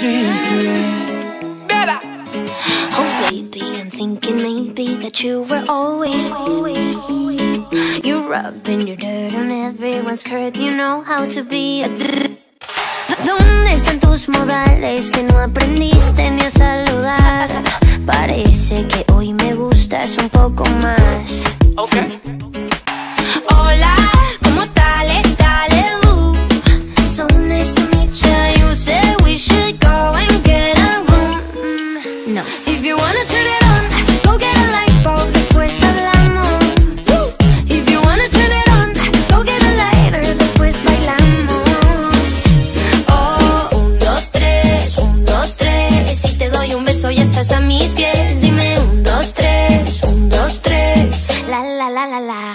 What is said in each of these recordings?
change your history. Bella. Oh baby, I'm thinking maybe that you were always. You're rubbing your dirt on everyone's skirt. You know how to be a d. ¿Dónde están tus modales que no aprendiste ni a saludar? Parece que hoy me gustas un poco más. Okay. Hola, ¿cómo tal? So nice to meet you. You said we should go and get a room. No. If you wanna turn it on, go get a light bulb. Después hablamos. If you wanna turn it on, go get a lighter. Después bailamos. Oh, un, dos, tres, un, dos, tres. Si te doy un beso ya estás a mis pies. Dime un, dos, tres, un, dos, tres. La, la, la, la, la.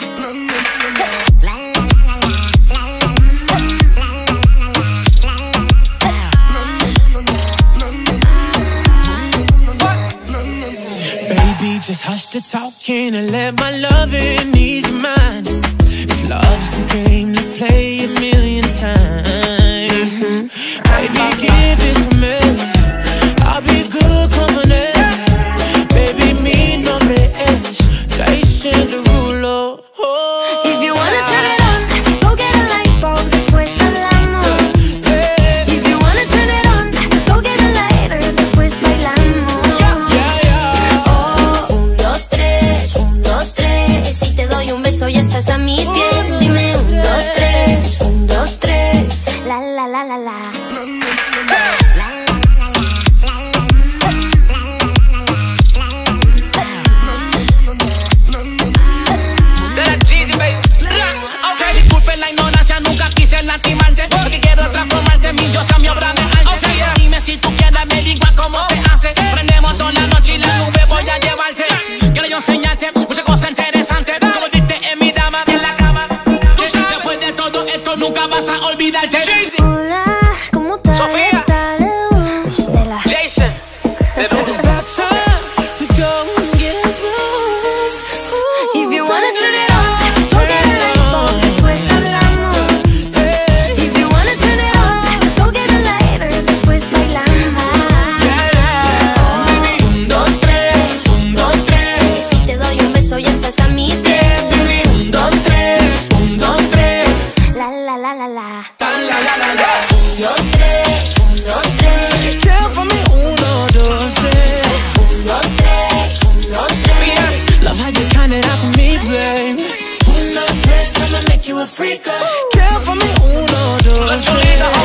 Just hush the talking and let my loving ease your mind. If love's the game, let's play a million times. Baby, give it to me. I'll be good company. Baby, mi nombre es Jason Derulo. Oh. If you wanna turn it on, go get a light bulb. Después hablamos. If you wanna turn it on, go get a lighter. Después bailamos. Nunca vas a olvidarte. Jason. Hola, ¿cómo tal? Sofía. Bella. Jason. It's about time we go and get if you wanna turn it on, go get a light bulb. Después hablamos. If you wanna turn it on, go get a lighter. Después bailamos. Oh, un, dos, tres, un, dos, tres. Si te doy un beso ya estás a mis pies. Freak, care for me, uno, dos, tres.